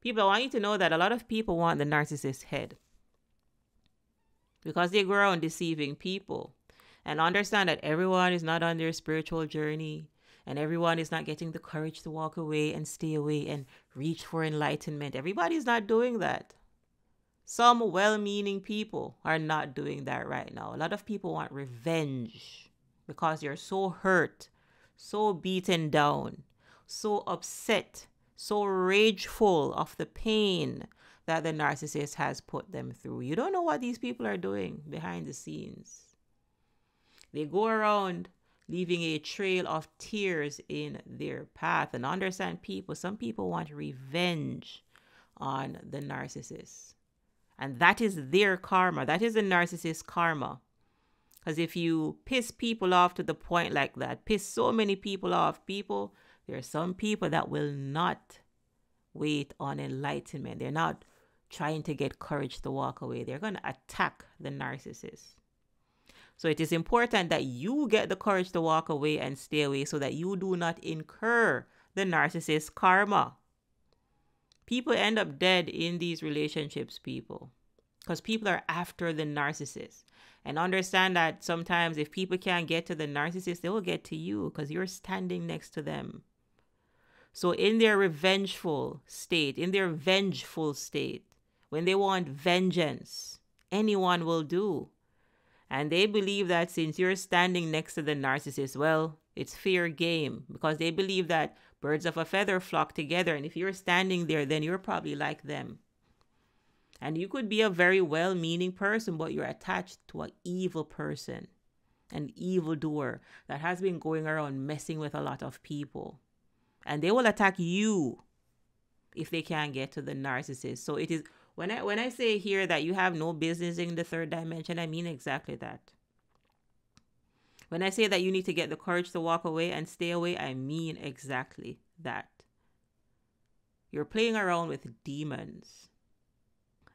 People, I want you to know that a lot of people want the narcissist head because they go around deceiving people. And understand that everyone is not on their spiritual journey, and everyone is not getting the courage to walk away and stay away and reach for enlightenment. Everybody's not doing that. Some well-meaning people are not doing that right now. A lot of people want revenge because you're so hurt, so beaten down, so upset, so rageful of the pain that the narcissist has put them through. You don't know what these people are doing behind the scenes. They go around leaving a trail of tears in their path. And understand, people, some people want revenge on the narcissist. And that is their karma. That is the narcissist's karma. Because if you piss people off to the point like that, piss so many people off, people, there are some people that will not wait on enlightenment. They're not trying to get courage to walk away. They're going to attack the narcissist. So it is important that you get the courage to walk away and stay away so that you do not incur the narcissist's karma. People end up dead in these relationships, people, because people are after the narcissist. And understand that sometimes if people can't get to the narcissist, they will get to you because you're standing next to them. So in their revengeful state, in their vengeful state, when they want vengeance, anyone will do. And they believe that since you're standing next to the narcissist, well, it's fair game, because they believe that birds of a feather flock together. And if you're standing there, then you're probably like them. And you could be a very well-meaning person, but you're attached to an evil person, an evildoer that has been going around messing with a lot of people. And they will attack you if they can't get to the narcissist. So it is... When I say here that you have no business in the third dimension, I mean exactly that. When I say that you need to get the courage to walk away and stay away, I mean exactly that. You're playing around with demons.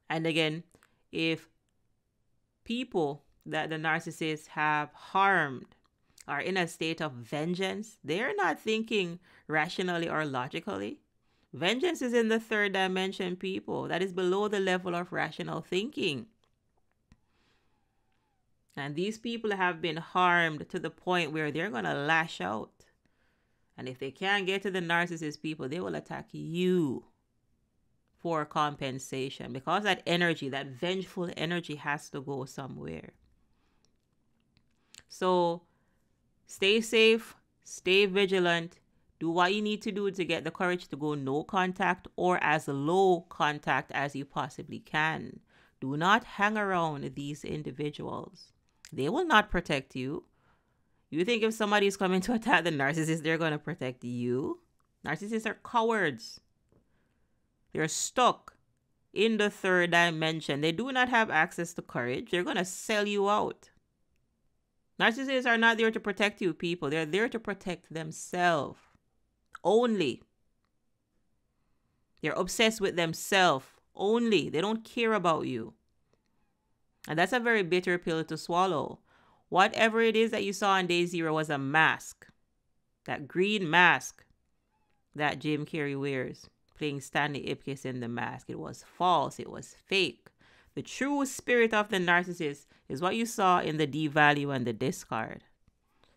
And again, if people that the narcissists have harmed are in a state of vengeance, they're not thinking rationally or logically. Vengeance is in the third dimension, people. That is below the level of rational thinking. And these people have been harmed to the point where they're going to lash out. And if they can't get to the narcissist, people, they will attack you for compensation. Because that energy, that vengeful energy, has to go somewhere. So stay safe, stay vigilant. Do what you need to do to get the courage to go no contact or as low contact as you possibly can. Do not hang around these individuals. They will not protect you. You think if somebody is coming to attack the narcissist, they're going to protect you? Narcissists are cowards. They're stuck in the third dimension. They do not have access to courage. They're going to sell you out. Narcissists are not there to protect you, people. They're there to protect themselves. Only. They're obsessed with themselves only. They don't care about you. And that's a very bitter pill to swallow. Whatever it is that you saw on day zero was a mask. That green mask that Jim Carrey wears, playing Stanley Ipkiss in The Mask. It was false. It was fake. The true spirit of the narcissist is what you saw in the devalue and the discard.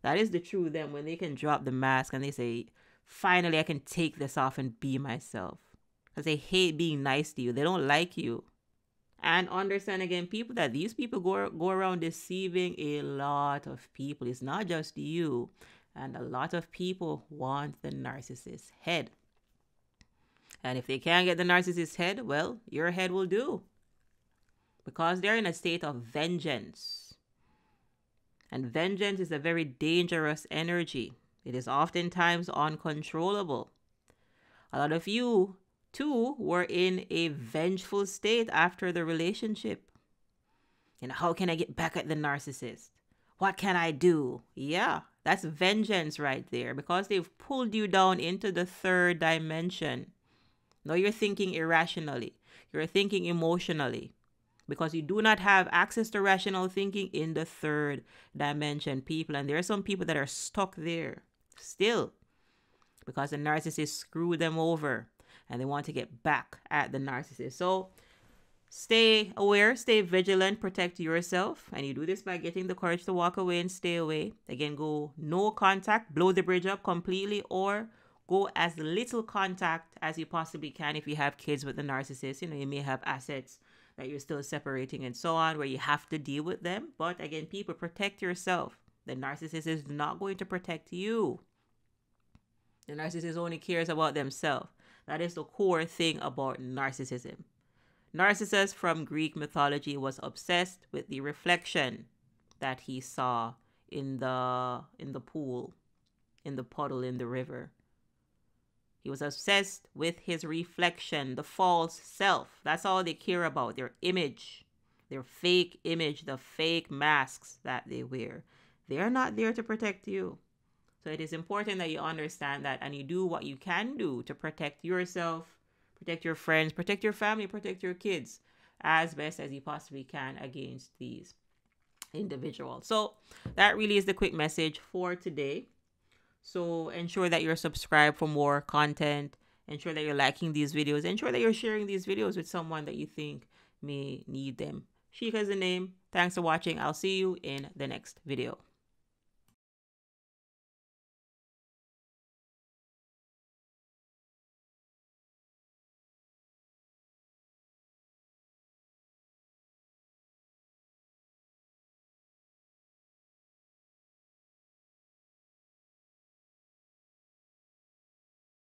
That is the true them, when they can drop the mask and they say, finally, I can take this off and be myself. Because they hate being nice to you. They don't like you. And understand again, people, that these people go around deceiving a lot of people. It's not just you. And a lot of people want the narcissist's head. And if they can't get the narcissist's head, well, your head will do. Because they're in a state of vengeance. And vengeance is a very dangerous energy. It is oftentimes uncontrollable. A lot of you, too, were in a vengeful state after the relationship. And how can I get back at the narcissist? What can I do? Yeah, that's vengeance right there, because they've pulled you down into the third dimension. Now you're thinking irrationally. You're thinking emotionally, because you do not have access to rational thinking in the third dimension, people. And there are some people that are stuck there still, because the narcissist screwed them over and they want to get back at the narcissist. So stay aware, stay vigilant, protect yourself. And you do this by getting the courage to walk away and stay away. Again, go no contact, blow the bridge up completely, or go as little contact as you possibly can. If you have kids with the narcissist, you know, you may have assets that you're still separating and so on, where you have to deal with them. But again, people, protect yourself. The narcissist is not going to protect you. The narcissist only cares about themselves. That is the core thing about narcissism. Narcissus, from Greek mythology, was obsessed with the reflection that he saw in the pool, in the puddle, in the river. He was obsessed with his reflection, the false self. That's all they care about, their image, their fake image, the fake masks that they wear. They are not there to protect you. So it is important that you understand that, and you do what you can do to protect yourself, protect your friends, protect your family, protect your kids as best as you possibly can against these individuals. So that really is the quick message for today. So ensure that you're subscribed for more content. Ensure that you're liking these videos. Ensure that you're sharing these videos with someone that you think may need them. Sheikha is the name. Thanks for watching. I'll see you in the next video.